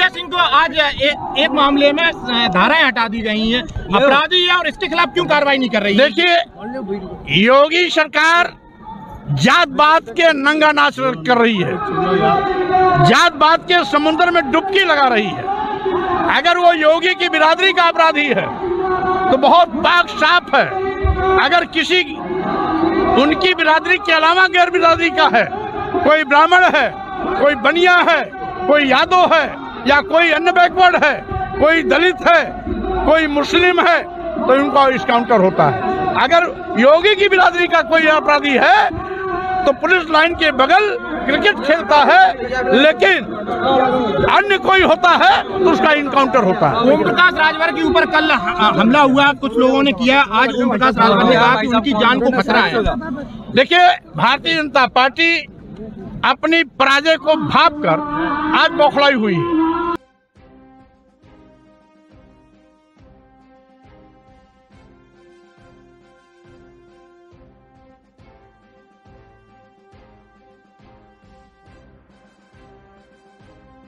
विजय सिंह को आज एक मामले में धाराएं हटा दी गई हैं, अपराधी है और इसके खिलाफ क्यों कार्रवाई नहीं कर रही है? देखिए, योगी सरकार जात बात के नंगा नाच कर रही है, जात बात के समुद्र में डुबकी लगा रही है। अगर वो योगी की बिरादरी का अपराधी है तो बहुत पाक साफ है। अगर किसी उनकी बिरादरी के अलावा गैर बिरादरी का है, कोई ब्राह्मण है, कोई बनिया है, कोई यादव है या कोई अन्य बैकवर्ड है, कोई दलित है, कोई मुस्लिम है, तो इनका डिस्काउंटर होता है। अगर योगी की बिरादरी का कोई अपराधी है तो पुलिस लाइन के बगल क्रिकेट खेलता है, लेकिन अन्य कोई होता है तो उसका इनकाउंटर होता है। ओम प्रकाश राजभर के ऊपर कल हमला हुआ, कुछ लोगों ने किया, आज ओम प्रकाश राजभर ने कहा कि उनकी जान को खतरा है। देखिए, भारतीय जनता पार्टी अपनी पराजय को भांप कर आज बौखलाई हुई है।